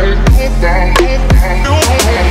Hit that.